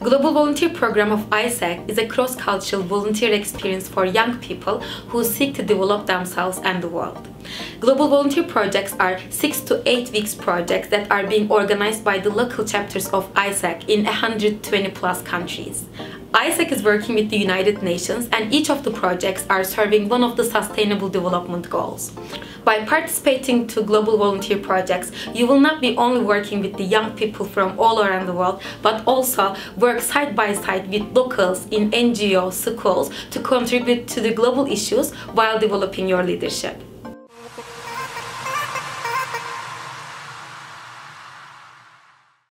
Global Volunteer Program of AIESEC is a cross-cultural volunteer experience for young people who seek to develop themselves and the world. Global volunteer projects are 6 to 8 weeks projects that are being organized by the local chapters of AIESEC in 120+ countries. AIESEC is working with the United Nations, and each of the projects are serving one of the Sustainable Development Goals. By participating to global volunteer projects, you will not be only working with the young people from all around the world, but also work side by side with locals in NGOs, schools to contribute to the global issues while developing your leadership.